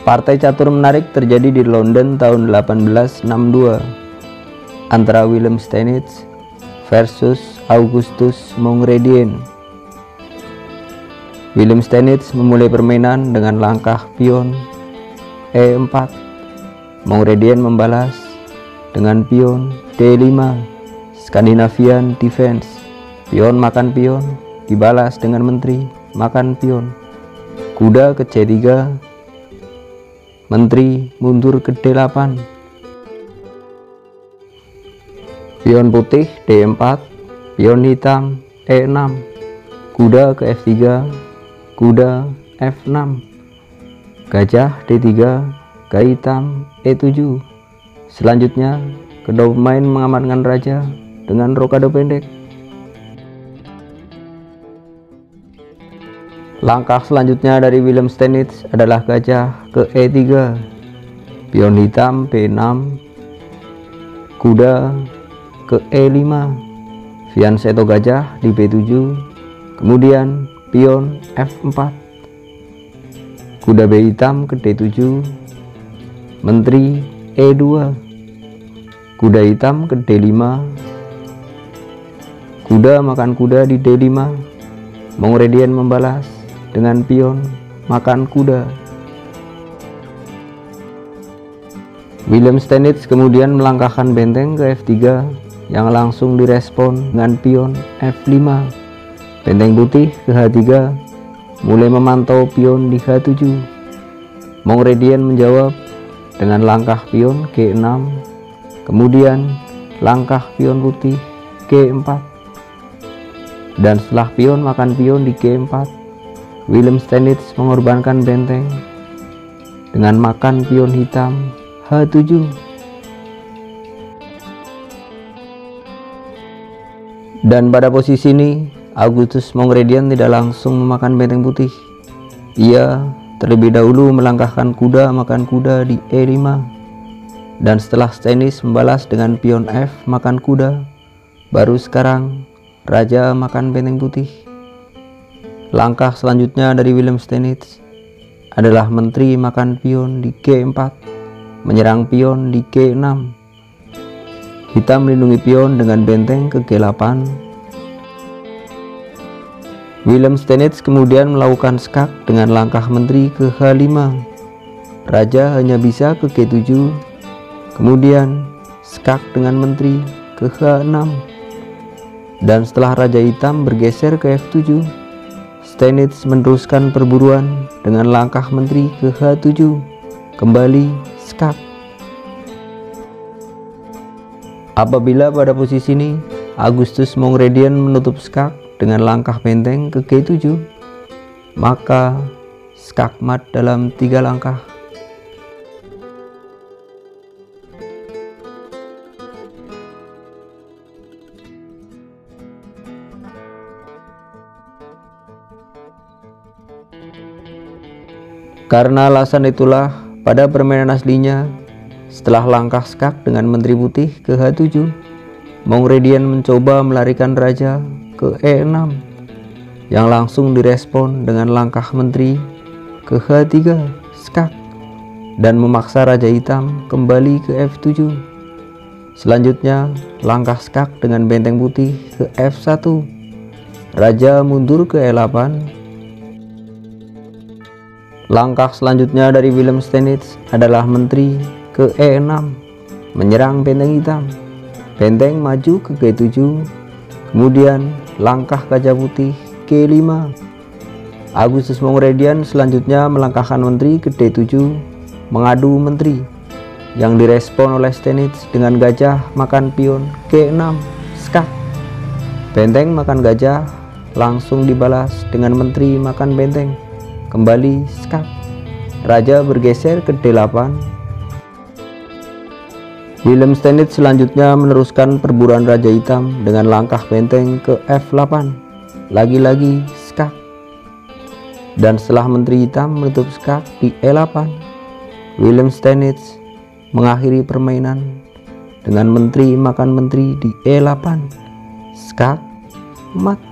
Partai catur menarik terjadi di London tahun 1862 antara Wilhelm Steinitz versus Augustus Mongredien. Wilhelm Steinitz memulai permainan dengan langkah pion E4. Mongredien membalas dengan pion D5, Scandinavian defense. Pion makan pion dibalas dengan menteri makan pion. Kuda ke C3, menteri mundur ke D8. Pion putih D4, pion hitam E6, kuda ke F3, kuda F6, gajah D3, gajah hitam E7. Selanjutnya, kedua pemain mengamankan raja dengan rokade pendek. Langkah selanjutnya dari Wilhelm Steinitz adalah gajah ke E3, pion hitam B6, kuda ke E5, fianchetto gajah di B7, kemudian pion F4, kuda B hitam ke D7, menteri E2, kuda hitam ke D5, kuda makan kuda di D5, Mongredien membalas dengan pion makan kuda. Wilhelm Steinitz kemudian melangkahkan benteng ke F3 yang langsung direspon dengan pion F5. Benteng putih ke H3 mulai memantau pion di H7. Mongredien menjawab dengan langkah pion G6, kemudian langkah pion putih G4, dan setelah pion makan pion di G4, Wilhelm Steinitz mengorbankan benteng dengan makan pion hitam H7. Dan pada posisi ini Augustus Mongredien tidak langsung memakan benteng putih. Ia terlebih dahulu melangkahkan kuda makan kuda di E5, dan setelah Steinitz membalas dengan pion F makan kuda, baru sekarang raja makan benteng putih. Langkah selanjutnya dari Wilhelm Steinitz adalah menteri makan pion di G4, menyerang pion di G6. Hitam melindungi pion dengan benteng ke G8. Wilhelm Steinitz kemudian melakukan skak dengan langkah menteri ke H5. Raja hanya bisa ke G7, kemudian skak dengan menteri ke H6. Dan setelah raja hitam bergeser ke F7, Steinitz meneruskan perburuan dengan langkah menteri ke H7, kembali skak. Apabila pada posisi ini Augustus Mongredien menutup skak dengan langkah benteng ke G7, maka skak mat dalam 3 langkah. Karena alasan itulah pada permainan aslinya, setelah langkah skak dengan menteri putih ke H7, Mongredien mencoba melarikan raja ke E6 yang langsung direspon dengan langkah menteri ke H3 skak, dan memaksa raja hitam kembali ke F7. Selanjutnya langkah skak dengan benteng putih ke F1, raja mundur ke E8. Langkah selanjutnya dari Wilhelm Steinitz adalah menteri ke E6, menyerang benteng hitam, benteng maju ke G7, kemudian langkah gajah putih G5. Augustus Mongredien selanjutnya melangkahkan menteri ke D7, mengadu menteri, yang direspon oleh Steinitz dengan gajah makan pion G6 skak. Benteng makan gajah langsung dibalas dengan menteri makan benteng, kembali skak. Raja bergeser ke D8. Wilhelm Steinitz selanjutnya meneruskan perburuan raja hitam dengan langkah benteng ke F8, lagi-lagi skak, dan setelah menteri hitam menutup skak di E8, Wilhelm Steinitz mengakhiri permainan dengan menteri makan menteri di E8 skak mat.